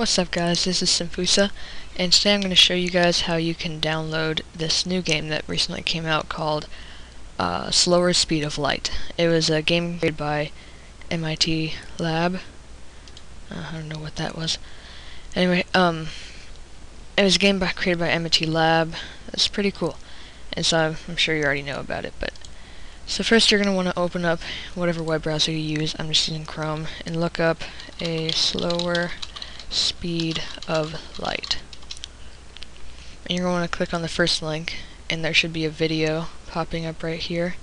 What's up guys, this is Simpusa, and today I'm going to show you guys how you can download this new game that recently came out called Slower Speed of Light. It was a game made by MIT Lab. I don't know what that was. Anyway, it was a game created by MIT Lab. It's pretty cool, and so I'm sure you already know about it. But so first you're going to want to open up whatever web browser you use. I'm just using Chrome, and look up A Slower Speed of Light, and you're going to want to click on the first link, and there should be a video popping up right here.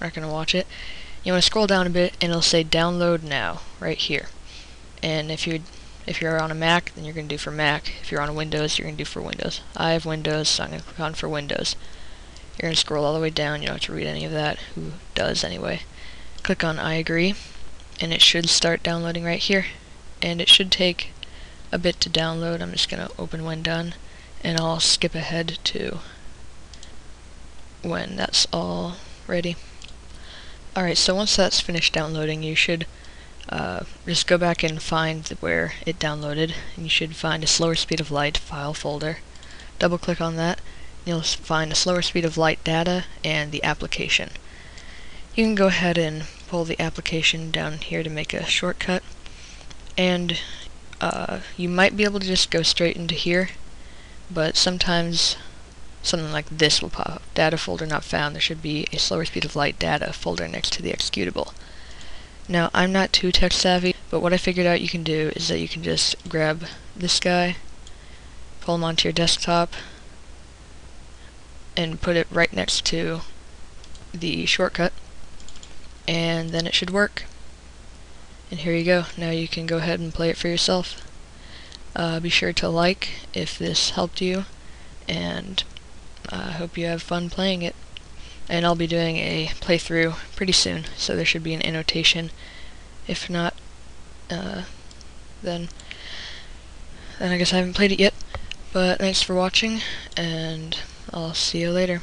We're not going to watch it. You want to scroll down a bit and it'll say download now right here, and if you're on a Mac, then you're going to do for Mac. If you're on Windows, you're going to do for Windows. I have Windows, so I'm going to click on for Windows. You're going to scroll all the way down. You don't have to read any of that. Who does anyway? Click on I agree, and it should start downloading right here, and it should take a bit to download. I'm just going to open when done, and I'll skip ahead to when that's all ready. Alright, so once that's finished downloading, you should just go back and find where it downloaded, and you should find a Slower Speed of Light file folder. Double click on that, and you'll find a Slower Speed of Light data and the application. You can go ahead and pull the application down here to make a shortcut, and you might be able to just go straight into here, but sometimes something like this will pop up. Data folder not found. There should be a Slower Speed of Light data folder next to the executable. Now, I'm not too tech savvy, but what I figured out you can do is that you can just grab this guy, pull him onto your desktop, and put it right next to the shortcut, and then it should work. And here you go. Now you can go ahead and play it for yourself. Be sure to like if this helped you, and I hope you have fun playing it. And I'll be doing a playthrough pretty soon, so there should be an annotation. If not, then I guess I haven't played it yet. But thanks for watching, and I'll see you later.